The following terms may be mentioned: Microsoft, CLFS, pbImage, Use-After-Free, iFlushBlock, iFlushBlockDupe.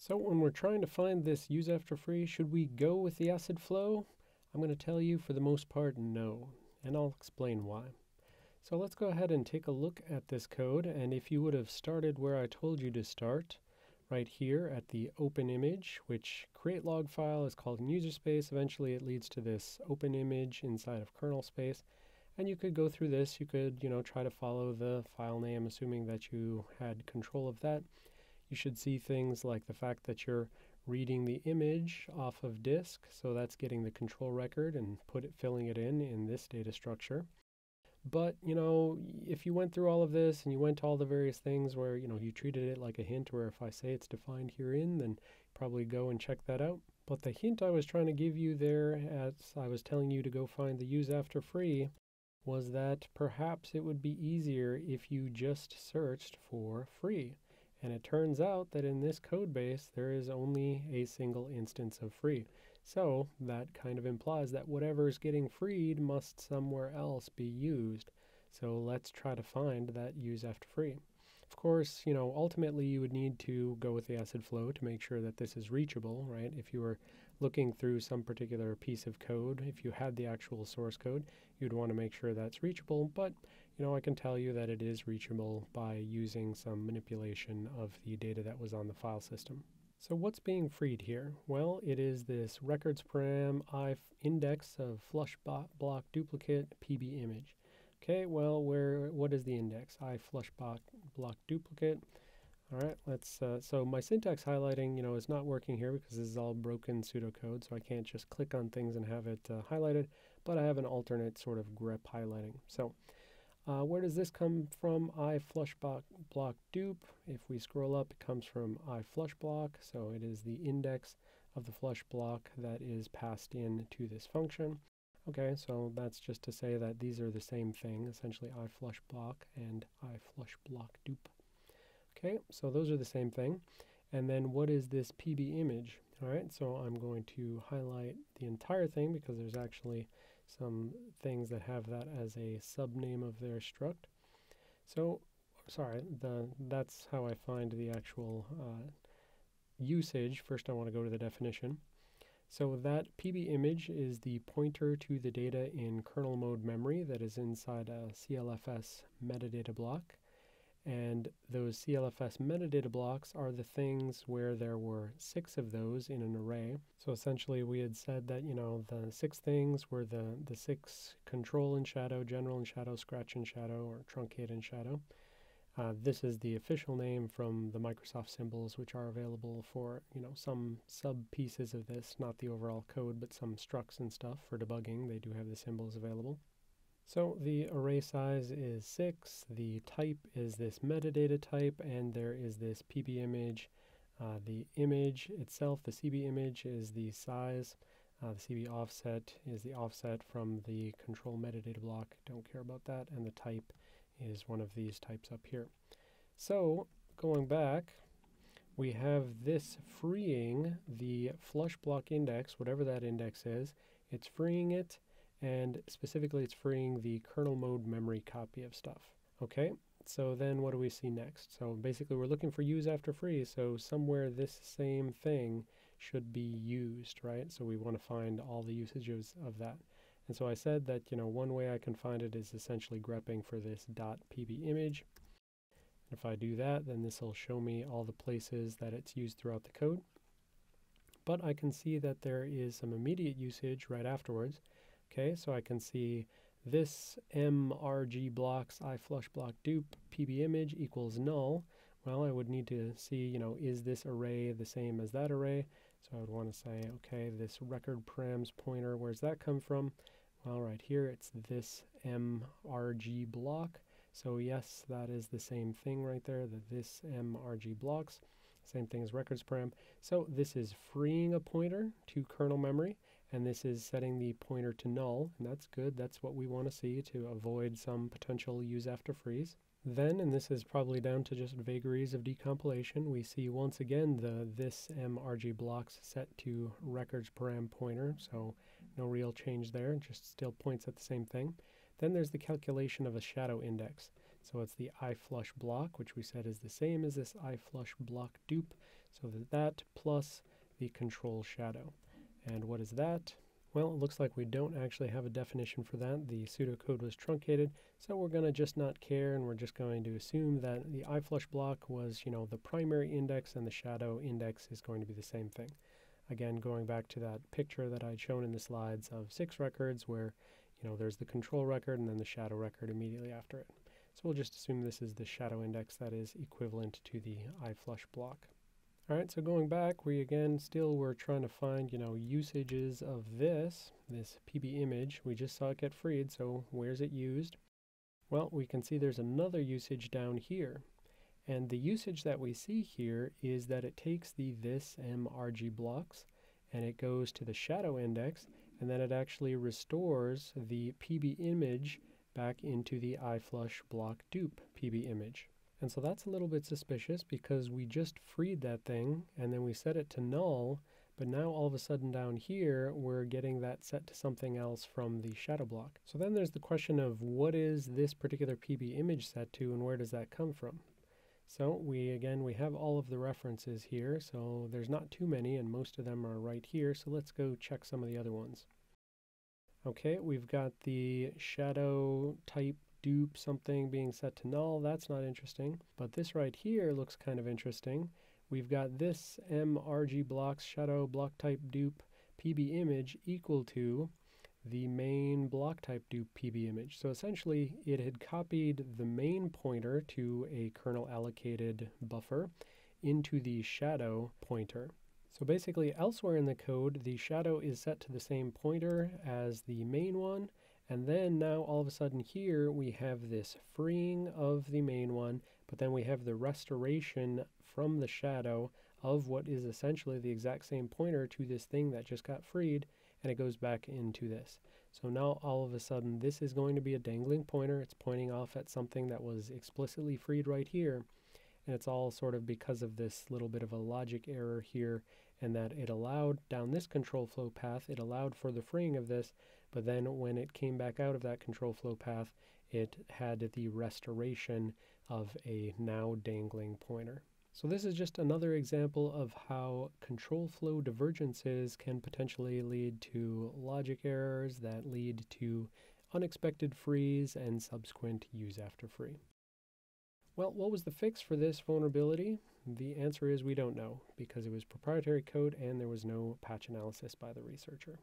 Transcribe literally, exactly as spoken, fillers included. So when we're trying to find this use after free, should we go with the acid flow? I'm going to tell you for the most part no, and I'll explain why. So let's go ahead and take a look at this code, and if you would have started where I told you to start, right here at the open image, which create log file is called in user space. Eventually it leads to this open image inside of kernel space. And you could go through this. You could, you know, try to follow the file name, assuming that you had control of that. You should see things like the fact that you're reading the image off of disk. So that's getting the control record and put it, filling it in in this data structure. But, you know, if you went through all of this and you went to all the various things where, you know, you treated it like a hint, where if I say it's defined herein, then probably go and check that out. But the hint I was trying to give you there, as I was telling you to go find the use after free, was that perhaps it would be easier if you just searched for free. And it turns out that in this code base, there is only a single instance of free. So that kind of implies that whatever is getting freed must somewhere else be used. So let's try to find that use after free. Of course, you know, ultimately you would need to go with the acid flow to make sure that this is reachable, right? If you were looking through some particular piece of code, if you had the actual source code, you'd want to make sure that's reachable. But, you know, I can tell you that it is reachable by using some manipulation of the data that was on the file system. So what's being freed here? Well, it is this records param index of iFlushBlock duplicate pbImage. Okay, well, where, what is the index? iFlushBlock duplicate. All right, let's, uh, so my syntax highlighting, you know, is not working here because this is all broken pseudocode, so I can't just click on things and have it uh, highlighted, but I have an alternate sort of grep highlighting. So uh, where does this come from? iFlushBlockDupe. If we scroll up, it comes from iFlushBlock, so it is the index of the flush block that is passed in to this function. Okay, so that's just to say that these are the same thing, essentially iFlushBlock and iFlushBlockDupe. Okay, so those are the same thing. And then what is this pbImage? All right, so I'm going to highlight the entire thing because there's actually some things that have that as a subname of their struct. So, sorry, the, that's how I find the actual uh, usage. First, I want to go to the definition. So that pbImage is the pointer to the data in kernel mode memory that is inside a C L F S metadata block. And those C L F S metadata blocks are the things where there were six of those in an array. So essentially we had said that, you know, the six things were the, the six control and shadow, general and shadow, scratch and shadow, or truncate and shadow. Uh, this is the official name from the Microsoft symbols, which are available for, you know, some sub pieces of this, not the overall code, but some structs and stuff for debugging. They do have the symbols available. So the array size is six. The type is this metadata type, and there is this pbImage. Uh, the image itself, the cbImage, is the size. Uh, the C B offset is the offset from the control metadata block. Don't care about that. And the type is one of these types up here. So going back, we have this freeing the flush block index, whatever that index is. It's freeing it, and specifically it's freeing the kernel mode memory copy of stuff. Okay, so then what do we see next? So basically we're looking for use after free, so somewhere this same thing should be used, right? So we want to find all the usages of that. And so I said that, you know, one way I can find it is essentially grepping for this .pbImage. And if I do that, then this will show me all the places that it's used throughout the code. But I can see that there is some immediate usage right afterwards. Okay, so I can see this mrgBlocks iFlushBlockDupe pbImage equals null. Well, I would need to see, you know, is this array the same as that array? So I would want to say, okay, this record params pointer, where's that come from? Well, right here, it's this mrg block. So yes, that is the same thing right there, the this mrg blocks. Same thing as records param. So this is freeing a pointer to kernel memory, and this is setting the pointer to null, and that's good. That's what we want to see to avoid some potential use after frees. Then, and this is probably down to just vagaries of decompilation, we see once again the this mrg blocks set to records param pointer, so no real change there, just still points at the same thing. Then there's the calculation of a shadow index. So it's the iFlush block, which we said is the same as this iFlushBlockDupe. So that plus the control shadow. And what is that? Well, it looks like we don't actually have a definition for that. The pseudocode was truncated, so we're going to just not care, and we're just going to assume that the iFlush block was, you know, the primary index, and the shadow index is going to be the same thing. Again, going back to that picture that I'd shown in the slides of six records where, you know, there's the control record and then the shadow record immediately after it. So we'll just assume this is the shadow index that is equivalent to the iFlush block. Alright, so going back, we again still were trying to find, you know, usages of this, this pbImage. We just saw it get freed, so where's it used? Well, we can see there's another usage down here. And the usage that we see here is that it takes the this mrgBlocks and it goes to the shadow index, and then it actually restores the pbImage back into the iFlushBlockDupe pbImage. And so that's a little bit suspicious because we just freed that thing and then we set it to null, but now all of a sudden down here we're getting that set to something else from the shadow block. So then there's the question of what is this particular pbImage set to and where does that come from? So we again we have all of the references here, so there's not too many and most of them are right here, so let's go check some of the other ones. Okay, we've got the shadow type dupe something being set to null. That's not interesting, but this right here looks kind of interesting. We've got this mrgBlocks shadow block type dupe pbImage equal to the main block type dupe pbImage. So essentially it had copied the main pointer to a kernel allocated buffer into the shadow pointer. So basically elsewhere in the code the shadow is set to the same pointer as the main one. And then now all of a sudden here we have this freeing of the main one, but then we have the restoration from the shadow of what is essentially the exact same pointer to this thing that just got freed, and it goes back into this. So now all of a sudden this is going to be a dangling pointer. It's pointing off at something that was explicitly freed right here, and it's all sort of because of this little bit of a logic error here, and that it allowed down this control flow path, it allowed for the freeing of this, but then when it came back out of that control flow path, it had the restoration of a now dangling pointer. So this is just another example of how control flow divergences can potentially lead to logic errors that lead to unexpected frees and subsequent use after free. Well, what was the fix for this vulnerability? The answer is we don't know, because it was proprietary code and there was no patch analysis by the researcher.